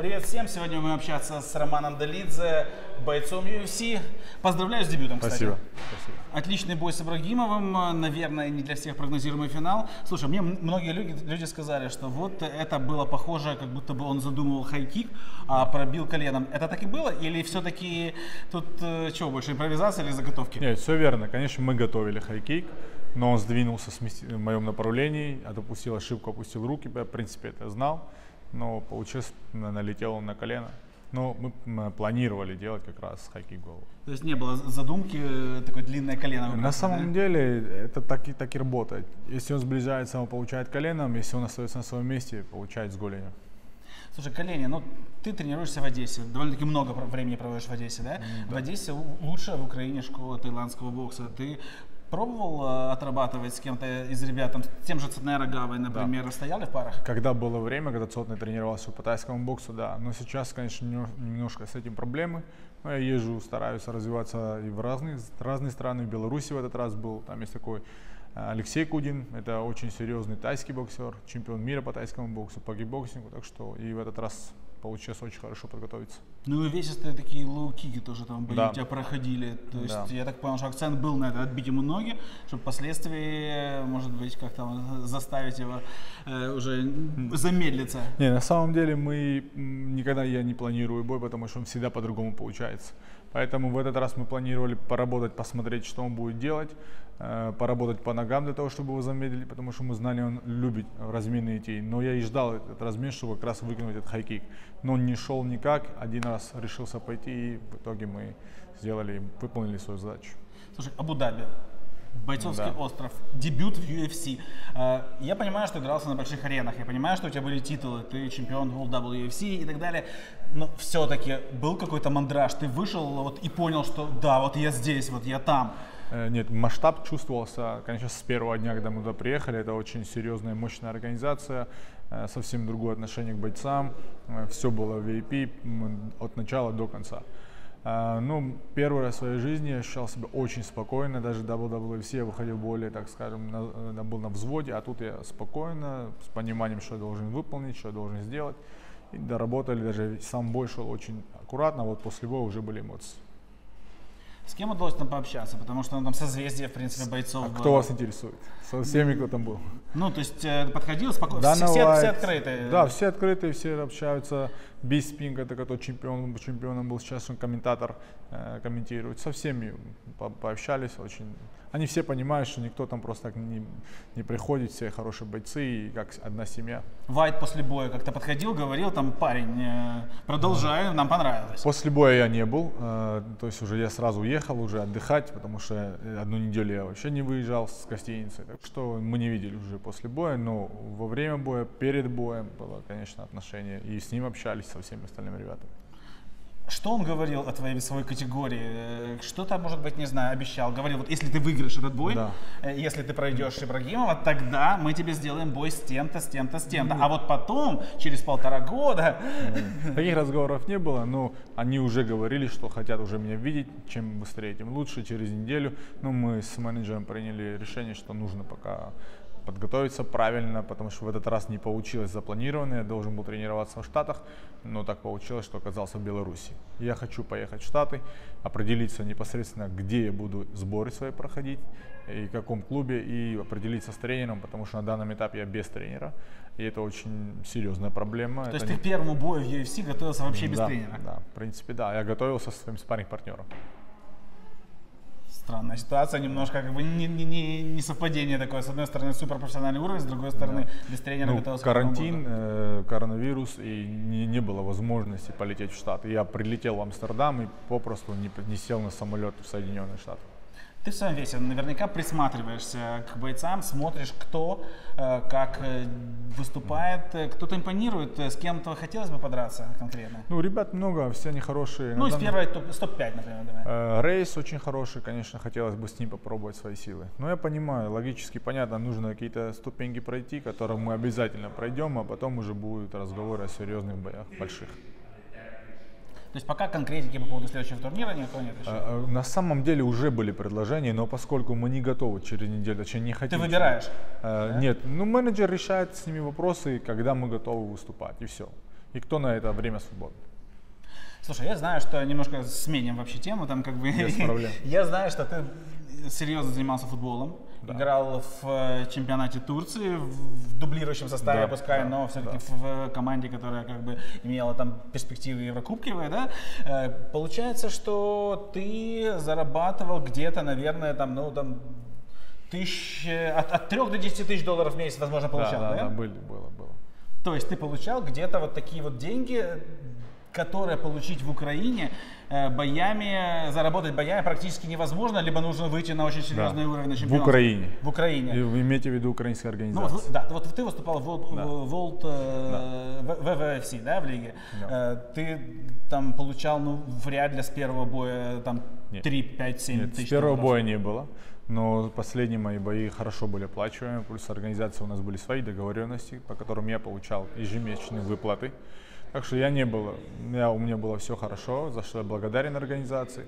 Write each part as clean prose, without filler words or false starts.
Привет всем! Сегодня мы будем общаться с Романом Долидзе, бойцом UFC. Поздравляю с дебютом, кстати. Спасибо. Отличный бой с Ибрагимовым. Наверное, не для всех прогнозируемый финал. Слушай, мне многие люди сказали, что вот это было похоже, как будто бы он задумывал хайкик, а пробил коленом. Это так и было? Или все-таки тут чего больше, импровизация или заготовки? Нет, все верно. Конечно, мы готовили хайкик, но он сдвинулся в моем направлении, допустил ошибку, опустил руки. Я, в принципе, это знал. Но получилось, налетел он на колено. Но мы планировали делать как раз хайкик голову. То есть не было задумки, такое длинное колено? На самом деле это так и работает. Если он сближается, он получает коленом. Если он остается на своем месте, получает с голени. Слушай, колени, ну ты тренируешься в Одессе, довольно-таки много времени проводишь в Одессе, да? Да. В Одессе лучшая в Украине школа таиландского бокса. Ты пробовал отрабатывать с кем-то из ребят, там, с тем же Цотной Рогавой, например, да, стояли в парах? Когда было время, когда Цотной тренировался по тайскому боксу, да. Но сейчас, конечно, немножко с этим проблемы. Но я езжу, стараюсь развиваться и в разные страны. В Беларуси в этот раз был, там есть такой Алексей Кудин, это очень серьезный тайский боксер, чемпион мира по тайскому боксу, по гейбоксингу, так что и в этот раз получилось очень хорошо подготовиться. Ну и весистые такие лоу-кики тоже там были, да, у тебя проходили. То есть, да, я так понял, что акцент был на это, отбить ему ноги, чтобы впоследствии, может быть, как-то заставить его уже замедлиться. Не, на самом деле я никогда не планирую бой, потому что он всегда по-другому получается. Поэтому в этот раз мы планировали поработать, посмотреть, что он будет делать, поработать по ногам для того, чтобы его замедлили, потому что мы знали, он любит размины идти. Но я и ждал этот размин, чтобы как раз выкинуть этот хайкик. Но он не шел никак, один раз решился пойти, и в итоге мы выполнили свою задачу. Слушай, Абу-Даби, бойцовский, да, остров, дебют в UFC. Я понимаю, что игрался на больших аренах, я понимаю, что у тебя были титулы, ты чемпион World WFC и так далее, но все-таки был какой-то мандраж, ты вышел вот и понял, что да, вот я здесь, вот я там. Нет, масштаб чувствовался, конечно, с первого дня, когда мы туда приехали. Это очень серьезная, мощная организация, совсем другое отношение к бойцам, все было VIP от начала до конца. Ну, первый раз в своей жизни я ощущал себя очень спокойно, даже WWFC я выходил более, так скажем, был на взводе, а тут я спокойно, с пониманием, что я должен выполнить, что я должен сделать. И доработали, даже сам бой шел очень аккуратно, вот после боя уже были эмоции. С кем удалось там пообщаться? Потому что там созвездие, в принципе, бойцов. А было. Кто вас интересует? Со всеми, кто там был. Ну, то есть подходил спокойно? Все открытые? Да, все открытые, все общаются. Бисспинга, это который чемпионом был, сейчас он комментатор, комментирует. Со всеми пообщались очень. Они все понимают, что никто там просто так не приходит, все хорошие бойцы, и как одна семья. Уайт после боя как-то подходил, говорил, там, парень, продолжай, нам понравилось. После боя я не был, то есть уже я сразу уехал уже отдыхать, потому что одну неделю я вообще не выезжал с гостиницы, так что мы не видели уже после боя, но во время боя, перед боем было, конечно, отношение, и с ним общались, со всеми остальными ребятами. Что он говорил о твоей весовой категории? Что-то, может быть, не знаю, обещал. Говорил, вот если ты выиграешь этот бой, да, если ты пройдешь Ибрагимова, тогда мы тебе сделаем бой с тем-то, с тем-то, с тем-то. А вот потом, через 1,5 года... Таких разговоров не было, но они уже говорили, что хотят уже меня видеть. Чем быстрее, тем лучше. Через неделю. Ну, мы с менеджером приняли решение, что нужно пока подготовиться правильно, потому что в этот раз не получилось запланированно, я должен был тренироваться в Штатах, но так получилось, что оказался в Беларуси. Я хочу поехать в Штаты, определиться непосредственно, где я буду сборы свои проходить, и в каком клубе, и определиться с тренером, потому что на данном этапе я без тренера, и это очень серьезная проблема. То есть ты к первому бою в UFC готовился вообще без тренера? Да, в принципе, да, я готовился со своим спарринг-партнером. Странная ситуация, немножко как бы не совпадение такое. С одной стороны, суперпрофессиональный уровень, с другой стороны, да, без тренера готовился. Карантин, коронавирус, и не было возможности полететь в Штаты. Я прилетел в Амстердам и попросту не сел на самолет в Соединенные Штаты. Ты в своем весе наверняка присматриваешься к бойцам, смотришь, кто как выступает, кто-то импонирует, с кем-то хотелось бы подраться конкретно? Ну, ребят много, все они хорошие. Ну, из первой топ-5, например, давай. Рейс очень хороший, конечно, хотелось бы с ним попробовать свои силы. Но я понимаю, логически понятно, нужно какие-то ступеньки пройти, которые мы обязательно пройдем, а потом уже будут разговоры о серьезных боях, больших. То есть пока конкретики по поводу следующего турнира никакого нет еще? На самом деле уже были предложения, но поскольку мы не готовы через неделю, точнее не хотим. Ты выбираешь? Нет, ну менеджер решает с ними вопросы, когда мы готовы выступать, и все. и кто на это время свободен? Слушай, я знаю, что немножко сменим вообще тему, там как бы. Без проблем. Я знаю, что ты серьезно занимался футболом, да. Играл в чемпионате Турции в дублирующем составе, да, пускай, да, но все-таки да. В команде, которая как бы имела там перспективы еврокубковые, да. Получается, что ты зарабатывал где-то, наверное, там, ну там от 3 до 10 тысяч долларов в месяц, возможно, получал, да? Да, было. То есть ты получал где-то вот такие вот деньги, которое получить в Украине боями, заработать боями практически невозможно, либо нужно выйти на очень серьезный да. уровень на чемпионат. В Украине. В Украине. И вы имеете в виду украинская организация. Ну, вот, да, вот ты выступал в World WFC, да, в лиге. Да. Ты там получал, ну, вряд ли с первого боя там 3-5-7 тысяч. С первого боя не было, но последние мои бои хорошо были оплачиваемы, плюс организация у нас были свои договоренности, по которым я получал ежемесячные выплаты. Так что я не был, у меня было все хорошо, за что я благодарен организации,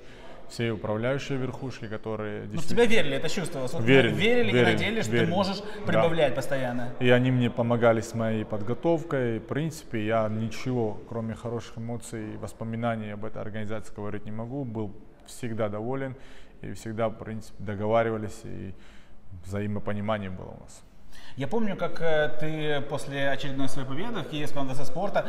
все управляющие верхушки, которые... Ну, в тебя верили, это чувствовалось. Верили и надеялись, что ты можешь прибавлять да. постоянно. И они мне помогали с моей подготовкой. В принципе, я ничего, кроме хороших эмоций и воспоминаний об этой организации говорить не могу. Был всегда доволен и всегда, в принципе, договаривались, и взаимопонимание было у нас. Я помню, как ты после очередной своей победы в Киевском ВВС спорта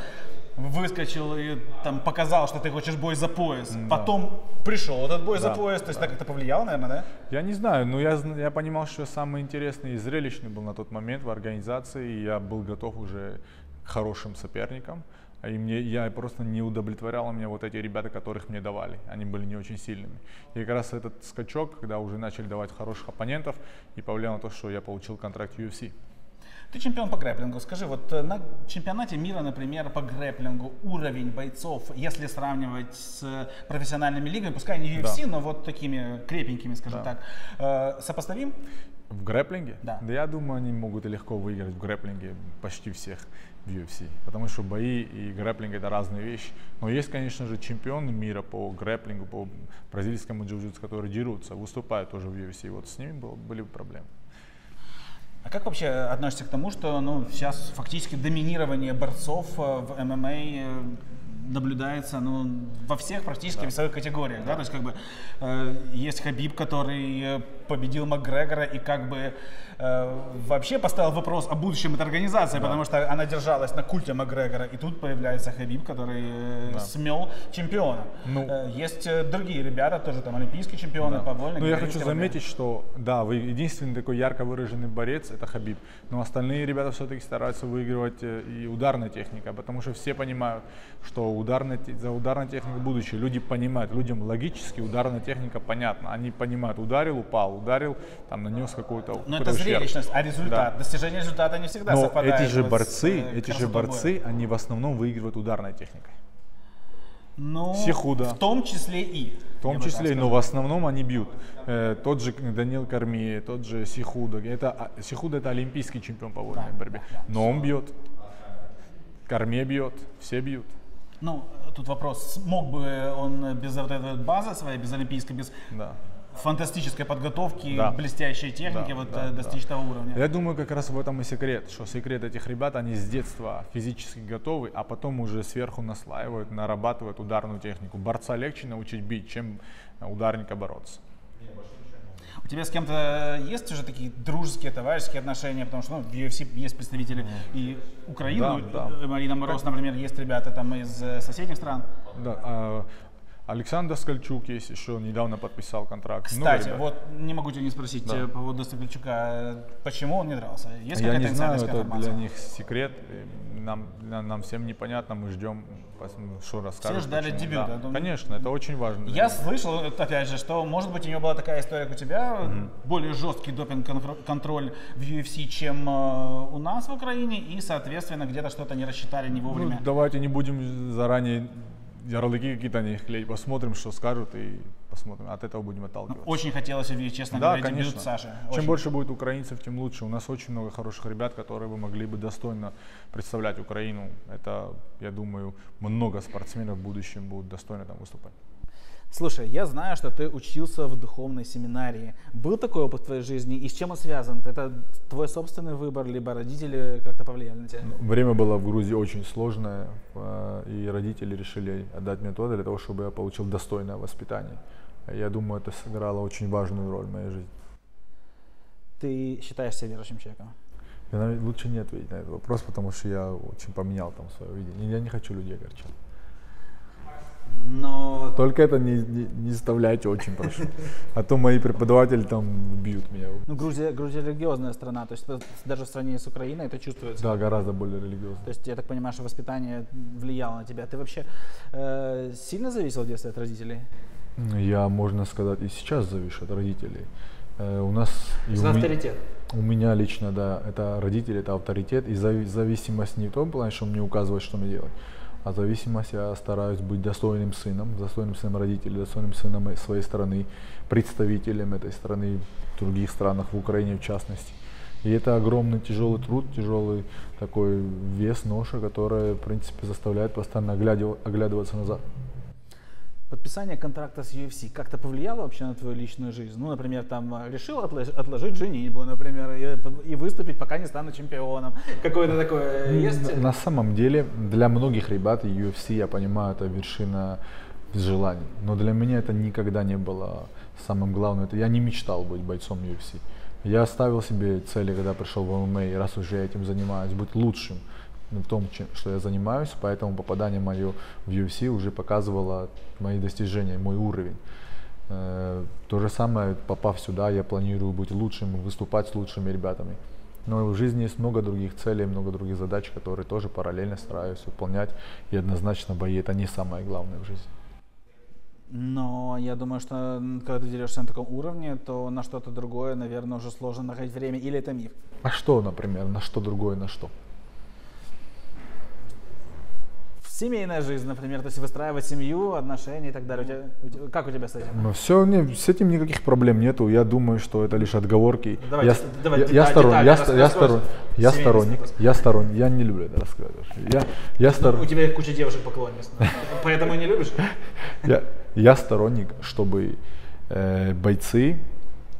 выскочил и там показал, что ты хочешь бой за пояс. Да. Потом пришел этот бой да, за пояс, то есть да. так это повлияло, наверное, да? Я не знаю, но я понимал, что самый интересный и зрелищный был на тот момент в организации, и я был готов уже к хорошим соперникам. И я просто не удовлетворял меня вот эти ребята, которых мне давали. Они были не очень сильными. И как раз этот скачок, когда уже начали давать хороших оппонентов, и повлиял на то, что я получил контракт UFC. Ты чемпион по грэпплингу. Скажи, вот на чемпионате мира, например, по грэпплингу уровень бойцов, если сравнивать с профессиональными лигами, пускай не UFC, да. но вот такими крепенькими, скажем да. так, сопоставим? В грэпплинге? Да. Да, я думаю, они могут легко выиграть в грэпплинге почти всех в UFC, потому что бои и грэпплинг — это разные вещи. Но есть, конечно же, чемпионы мира по грэпплингу, по бразильскому джиу-джитсу, которые дерутся, выступают тоже в UFC, вот с ними были проблемы. А как вообще относишься к тому, что ну, сейчас фактически доминирование борцов в ММА наблюдается ну, во всех практически да. весовых категориях? Да. Да? То есть, как бы, есть Хабиб, который победил Макгрегора и как бы вообще поставил вопрос о будущем этой организации, да. потому что она держалась на культе Макгрегора, и тут появляется Хабиб, который да. смел чемпиона. Ну, есть другие ребята, тоже там олимпийские чемпионы, да. по вольной. Но я хочу заметить, что да, вы единственный такой ярко выраженный борец — это Хабиб, но остальные ребята все-таки стараются выигрывать и ударной техникой, потому что все понимают, что за ударной техникой будущее. Люди понимают, людям логически ударная техника понятна, они понимают: ударил — упал, ударил, там нанес какой-то ущерб. Но это зрелищность, а результат, да. достижение результата не всегда совпадает. Но эти же борцы, они в основном выигрывают ударной техникой. Ну, Сихуда. В том числе и. В том числе, но в основном они бьют. Тот же Даниэль Кормье, тот же Сихуда. Сихуда — это олимпийский чемпион по вольной да, борьбе, да, да. но он бьет. Кормье бьет, все бьют. Ну, тут вопрос, мог бы он без вот этой базы своей, без олимпийской, без... Да. фантастической подготовки, да. блестящей техники, да, вот да, достичь да. того уровня. Я думаю, как раз в этом и секрет, что секрет этих ребят — они с детства физически готовы, а потом уже сверху наслаивают, нарабатывают ударную технику. Борца легче научить бить, чем ударника бороться. У тебя с кем-то есть уже такие дружеские, товарищеские отношения? Потому что ну, в UFC есть представители и Украины, да, да. Марина Мороз, например, есть ребята там из соседних стран. Да, Александр Скольчук есть, еще недавно подписал контракт. Кстати, ну, вот не могу тебя не спросить да. по поводу Скольчука, почему он не дрался? Есть какая-то инсайдерская информация? Для них секрет, нам всем непонятно, мы ждем, что расскажут. Все ждали дебюта. Да. Думаю, конечно, это очень важно. Я слышал, опять же, что, может быть, у него была такая история, как у тебя, более жесткий допинг-контроль в UFC, чем у нас в Украине, и, соответственно, где-то что-то не рассчитали не вовремя. Ну, давайте не будем заранее... Ярлыки какие-то на них клеить. Посмотрим, что скажут, и посмотрим. От этого будем отталкиваться. Очень хотелось увидеть, честно да, говоря, дебют Саши. Очень. Чем больше будет украинцев, тем лучше. У нас очень много хороших ребят, которые бы могли бы достойно представлять Украину. Это, я думаю, много спортсменов в будущем будут достойно там выступать. Слушай, я знаю, что ты учился в духовной семинарии. Был такой опыт в твоей жизни? И с чем он связан? Это твой собственный выбор, либо родители как-то повлияли на тебя? Время было в Грузии очень сложное, и родители решили отдать мне то, для того, чтобы я получил достойное воспитание. Я думаю, это сыграло очень важную роль в моей жизни. Ты считаешь себя верующим человеком? Я лучше не ответить на этот вопрос, потому что я очень поменял там свое видение. Я не хочу людей огорчать. Но... Только это не вставляйте, очень прошу. А то мои преподаватели там бьют меня. Ну, Грузия религиозная страна, то есть даже в стране с Украиной это чувствуется. Да, гораздо более религиозно. То есть, я так понимаю, что воспитание влияло на тебя. Ты вообще сильно зависел в детстве от родителей? Я, можно сказать, и сейчас завишу от родителей. У нас... Это авторитет. У меня лично, да, это родители, это авторитет. И зависимость не в том плане, что мне указывают, что мне делать. А зависимость, я стараюсь быть достойным сыном родителей, достойным сыном своей страны, представителем этой страны в других странах, в Украине в частности. И это огромный тяжелый труд, тяжелый такой вес, ноша, которая, в принципе, заставляет постоянно оглядываться назад. Подписание контракта с UFC как-то повлияло вообще на твою личную жизнь? Ну, например, там решил отложить женитьбу, например, и выступить, пока не стану чемпионом. Какое-то такое есть? На самом деле, для многих ребят UFC, я понимаю, это вершина желаний. Но для меня это никогда не было самым главным. Я не мечтал быть бойцом UFC. Я ставил себе цели, когда пришел в ММА, и раз уже я этим занимаюсь, быть лучшим в том, что я занимаюсь, поэтому попадание мое в UFC уже показывало мои достижения, мой уровень. То же самое, попав сюда, я планирую быть лучшим, выступать с лучшими ребятами. Но в жизни есть много других целей, много других задач, которые тоже параллельно стараюсь выполнять, и однозначно бои — это не самое главное в жизни. Но я думаю, что когда ты дерешься на таком уровне, то на что-то другое, наверное, уже сложно находить время, или это миф? А что, например, на что другое, на что? Семейная жизнь, например, то есть выстраивать семью, отношения и так далее. Как у тебя с этим? Ну, все, не, с этим никаких проблем нету. Я думаю, что это лишь отговорки. Я сторонник. Я не люблю это рассказывать. У тебя куча девушек-поклонниц, поэтому не любишь? Я сторонник, чтобы бойцы,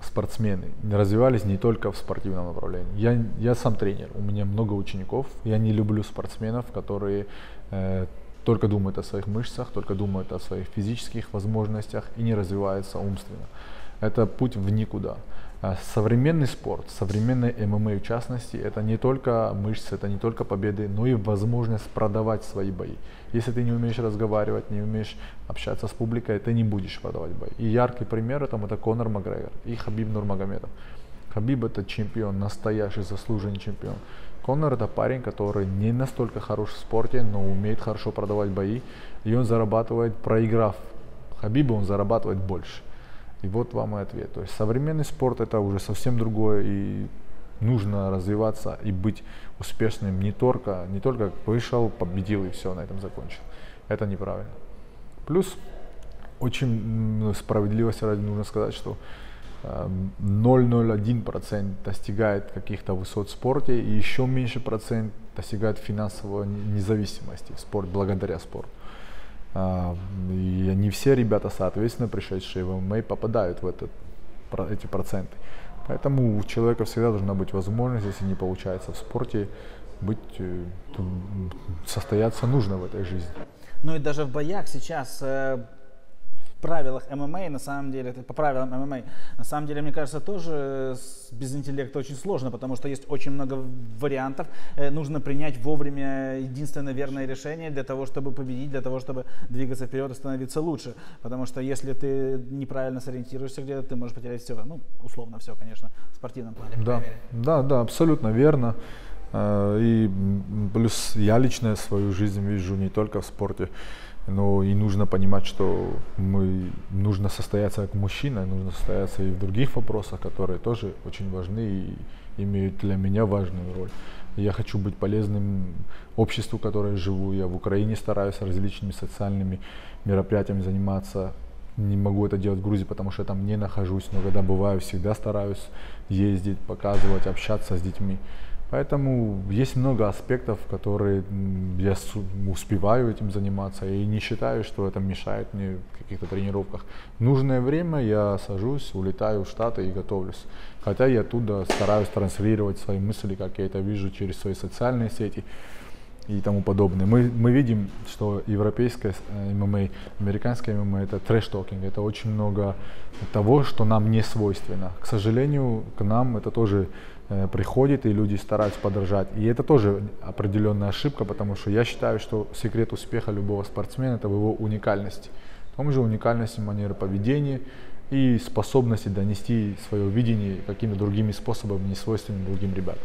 спортсмены развивались не только в спортивном направлении. Я сам тренер, у меня много учеников. Я не люблю спортсменов, которые только думают о своих мышцах, только думают о своих физических возможностях и не развиваются умственно. Это путь в никуда. Современный спорт, современный ММА в частности, это не только мышцы, это не только победы, но и возможность продавать свои бои. Если ты не умеешь разговаривать, не умеешь общаться с публикой, ты не будешь продавать бои. И яркий пример этому — это Конор Макгрегор и Хабиб Нурмагомедов. Хабиб — это чемпион, настоящий заслуженный чемпион. Конор — это парень, который не настолько хорош в спорте, но умеет хорошо продавать бои, и он зарабатывает, проиграв Хабиба, он зарабатывает больше. И вот вам и ответ. То есть современный спорт — это уже совсем другое, и нужно развиваться и быть успешным не только вышел, победил и все, на этом закончил. Это неправильно. Плюс, очень справедливости ради нужно сказать, что 0,01% достигает каких-то высот в спорте, и еще меньше процент достигает финансовой независимости благодаря спорту. И не все ребята, соответственно, пришедшие в ММА, попадают в эти проценты. Поэтому у человека всегда должна быть возможность, если не получается в спорте, состояться нужно в этой жизни. Ну и даже в боях сейчас, в правилах ММА, на самом деле, по правилам ММА, на самом деле, мне кажется, тоже без интеллекта очень сложно, потому что есть очень много вариантов. Нужно принять вовремя единственное верное решение для того, чтобы победить, для того, чтобы двигаться вперед и становиться лучше. Потому что если ты неправильно сориентируешься где-то, ты можешь потерять все. Ну, условно все, конечно, в спортивном плане. Да, абсолютно верно. И плюс я лично свою жизнь вижу не только в спорте. Но и нужно понимать, что нужно состояться как мужчина, нужно состояться и в других вопросах, которые тоже очень важны и имеют для меня важную роль. Я хочу быть полезным обществу, которое живу. Я в Украине стараюсь различными социальными мероприятиями заниматься. Не могу это делать в Грузии, потому что я там не нахожусь, но когда бываю, всегда стараюсь ездить, показывать, общаться с детьми. Поэтому есть много аспектов, которые я успеваю этим заниматься и не считаю, что это мешает мне в каких-то тренировках. В нужное время я сажусь, улетаю в Штаты и готовлюсь. Хотя я оттуда стараюсь транслировать свои мысли, как я это вижу через свои социальные сети и тому подобное. Мы видим, что европейское ММА, американское ММА – это трэш-токинг, это очень много того, что нам не свойственно. К сожалению, к нам это тоже приходит, и люди стараются подражать. И это тоже определенная ошибка, потому что я считаю, что секрет успеха любого спортсмена – это в его уникальности. В том же уникальности манеры поведения и способности донести свое видение какими-то другими способами, не свойственными другим ребятам.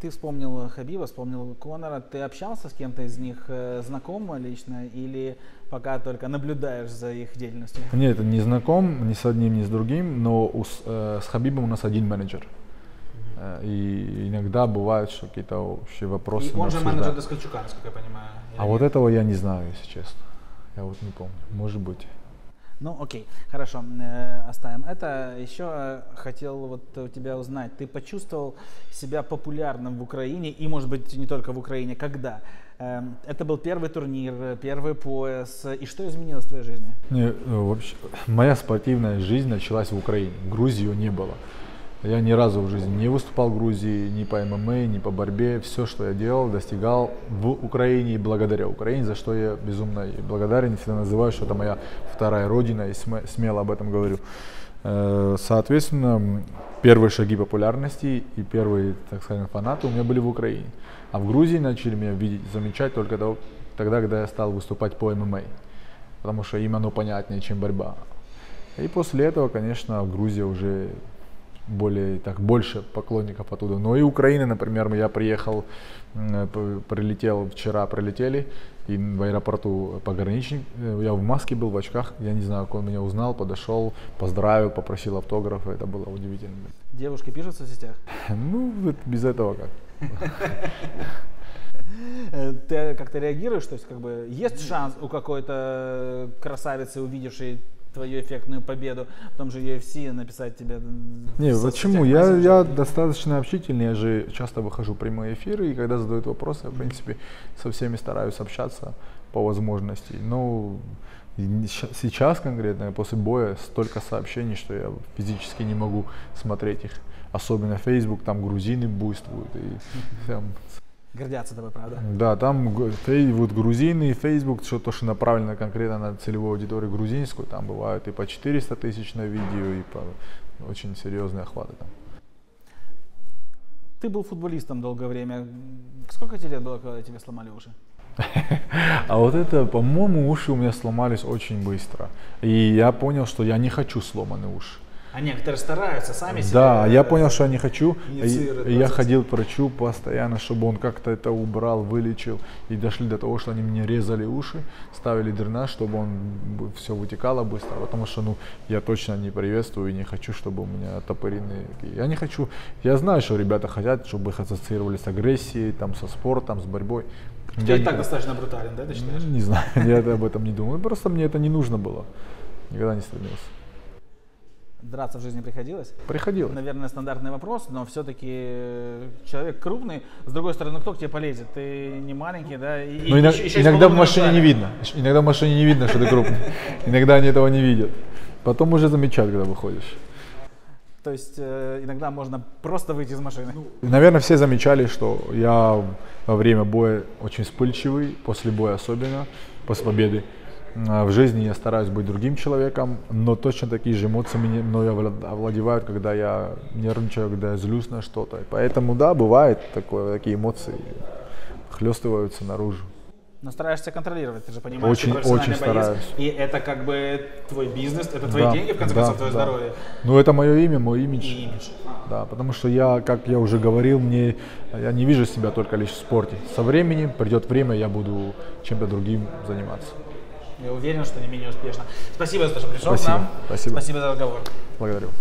Ты вспомнил Хабиба, вспомнил Конора. Ты общался с кем-то из них, знаком лично, или пока только наблюдаешь за их деятельностью? Нет, не знаком ни с одним, ни с другим, но с Хабибом у нас один менеджер. И иногда бывают какие-то общие вопросы. И он же менеджер Скольчука, насколько я понимаю. А вот этого я не знаю, если честно. Я вот не помню. Может быть. Ну, окей, хорошо, оставим это. Еще хотел вот у тебя узнать, ты почувствовал себя популярным в Украине, и, может быть, не только в Украине, когда? Это был первый турнир, первый пояс, и что изменилось в твоей жизни? Вообще, моя спортивная жизнь началась в Украине, в Грузии ее не было. Я ни разу в жизни не выступал в Грузии, ни по ММА, ни по борьбе. Все, что я делал, достигал в Украине и благодаря Украине, за что я безумно благодарен. Всегда называю, что это моя вторая родина, и смело об этом говорю. Соответственно, первые шаги популярности и первые, так сказать, фанаты у меня были в Украине. А в Грузии начали меня видеть, замечать только тогда, когда я стал выступать по ММА. Потому что им оно понятнее, чем борьба. И после этого, конечно, в Грузии уже... больше поклонников оттуда. Но и Украина, например, я вчера прилетели, и в аэропорту пограничник, я в маске был, в очках, я не знаю, как он меня узнал, подошел, поздравил, попросил автографа, это было удивительно. Девушки пишут в соцсетях? Ну, без этого как. Ты как-то реагируешь, то есть как бы есть шанс у какой-то красавицы, увидевшей твою эффектную победу, в том же UFC написать тебе? Не, почему? Я достаточно общительный, я же часто выхожу в прямые эфиры, и когда задают вопросы, я, в принципе, со всеми стараюсь общаться по возможности. Но сейчас конкретно, после боя, столько сообщений, что я физически не могу смотреть их. Особенно Facebook, там грузины буйствуют. И там... Гордятся тобой, правда? Да, там вот грузины, Facebook, что-то, что направлено конкретно на целевую аудиторию грузинскую, там бывают и по 400 тысяч на видео, и по очень серьезные охваты там. Ты был футболистом долгое время. Сколько тебе лет было, когда тебе сломали уши? А вот это, по-моему, уши у меня сломались очень быстро. И я понял, что я не хочу сломанные уши. А некоторые стараются сами себе. Да, я понял, что я не хочу. Я ходил к врачу постоянно, чтобы он как-то это убрал, вылечил. И дошли до того, что они мне резали уши, ставили дренаж, чтобы он все вытекало быстро. Потому что я точно не приветствую и не хочу, чтобы у меня топорины. Я не хочу. Я знаю, что ребята хотят, чтобы их ассоциировали с агрессией, там, со спортом, с борьбой. Я и так достаточно брутален, да, ты считаешь? Не знаю, я об этом не думал. Просто мне это не нужно было. Никогда не стремился. Драться в жизни приходилось? Приходилось. Наверное, стандартный вопрос, но все-таки человек крупный. С другой стороны, кто к тебе полезет? Ты не маленький, да? И иногда в машине не видно. Иногда в машине не видно, что ты крупный. Иногда они этого не видят. Потом уже замечают, когда выходишь. То есть иногда можно просто выйти из машины. Наверное, все замечали, что я во время боя очень вспыльчивый, после боя особенно, после победы. В жизни я стараюсь быть другим человеком, но точно такие же эмоции мной овладевают, когда я нервничаю, когда я злюсь на что-то. Поэтому, да, бывает такое, такие эмоции хлестываются наружу. Но стараешься контролировать, ты же понимаешь, очень, что профессиональный боец, стараюсь. И это как бы твой бизнес, это твои деньги, в конце концов, твое здоровье. Ну, это мое имя, мой имидж. Да, потому что я, как я уже говорил, я не вижу себя только лишь в спорте. Со временем, придет время, я буду чем-то другим заниматься. Я уверен, что не менее успешно. Спасибо за то, что пришел к нам. Спасибо за разговор. Благодарю.